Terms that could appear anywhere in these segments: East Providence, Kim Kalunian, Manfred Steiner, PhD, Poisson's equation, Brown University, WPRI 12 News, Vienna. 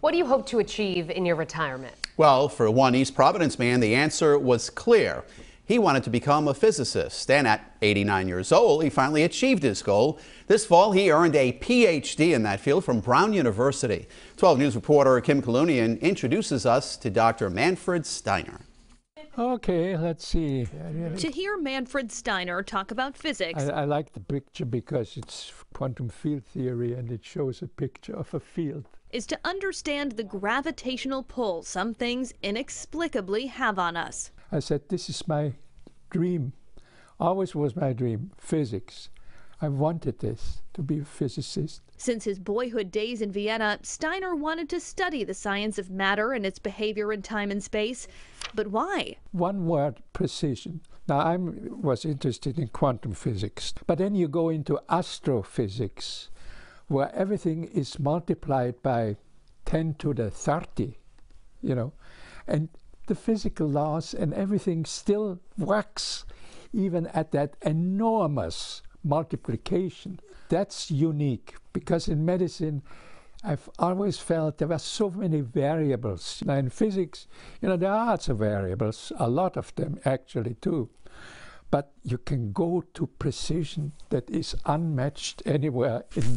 What do you hope to achieve in your retirement? Well, for one East Providence man, the answer was clear. He wanted to become a physicist, and at 89 years old, he finally achieved his goal. This fall, he earned a Ph.D. in that field from Brown University. 12 News reporter Kim Kalunian introduces us to Dr. Manfred Steiner. Okay, let's see. To hear Manfred Steiner talk about physics. I like the picture because it's quantum field theory and it shows a picture of a field. Is to understand the gravitational pull some things inexplicably have on us. I said, this is my dream. Always was my dream, physics. I wanted this, to be a physicist. Since his boyhood days in Vienna, Steiner wanted to study the science of matter and its behavior in time and space. But why? One word, precision. Now, I was interested in quantum physics, but then you go into astrophysics, where everything is multiplied by 10 to the 30, you know, and the physical laws and everything still works, even at that enormous multiplication. That's unique, because in medicine I've always felt there were so many variables. Now in physics, you know, there are lots of variables, a lot of them actually too, but you can go to precision that is unmatched anywhere in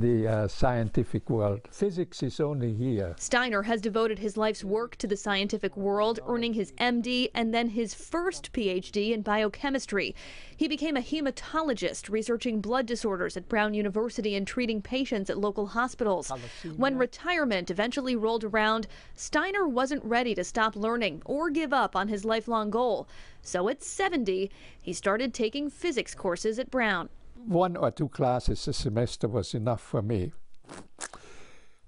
the scientific world. Physics is only here. Steiner has devoted his life's work to the scientific world, earning his MD and then his first PhD in biochemistry. He became a hematologist, researching blood disorders at Brown University and treating patients at local hospitals. When retirement eventually rolled around, Steiner wasn't ready to stop learning or give up on his lifelong goal. So at 70, he started taking physics courses at Brown. One or two classes a semester was enough for me.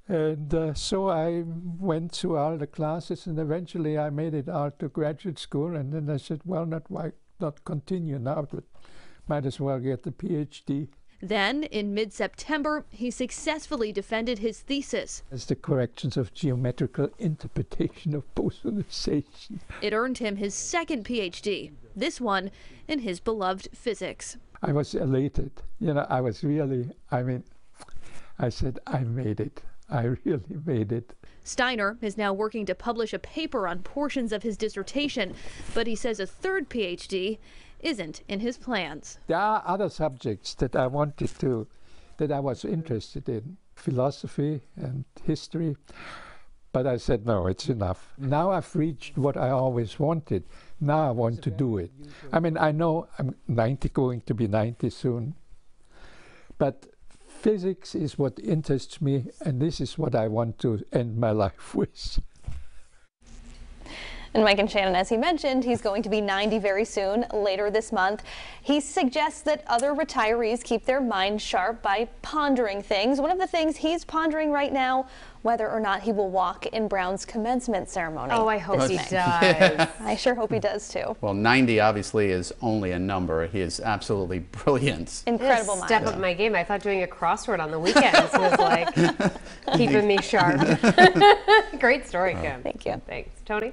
And so I went through all the classes, and eventually I made it out to graduate school, and then I said, well, why not continue now, but might as well get the PhD. Then, in mid-September, he successfully defended his thesis. It's the corrections of geometrical interpretation of Poisson's equation. It earned him his second Ph.D., this one in his beloved physics. I was elated. You know, I was really, I mean, I said, I made it. I really made it. Steiner is now working to publish a paper on portions of his dissertation, but he says a third Ph.D. isn't in his plans. There are other subjects that I wanted to, that I was interested in, philosophy and history, but I said, no, it's enough. Now I've reached what I always wanted. Now I want to do it. I mean, I know I'm 90, going to be 90 soon, but physics is what interests me, and this is what I want to end my life with. And Mike and Shannon, as he mentioned, he's going to be 90 very soon, later this month. He suggests that other retirees keep their minds sharp by pondering things. One of the things he's pondering right now, whether or not he will walk in Brown's commencement ceremony. Oh, I hope he does. Yeah. I sure hope he does, too. Well, 90 obviously is only a number. He is absolutely brilliant. Incredible mind. Step up my game. I thought doing a crossword on the weekends was like keeping me sharp. Great story, Kim. Thank you. Thanks. Tony?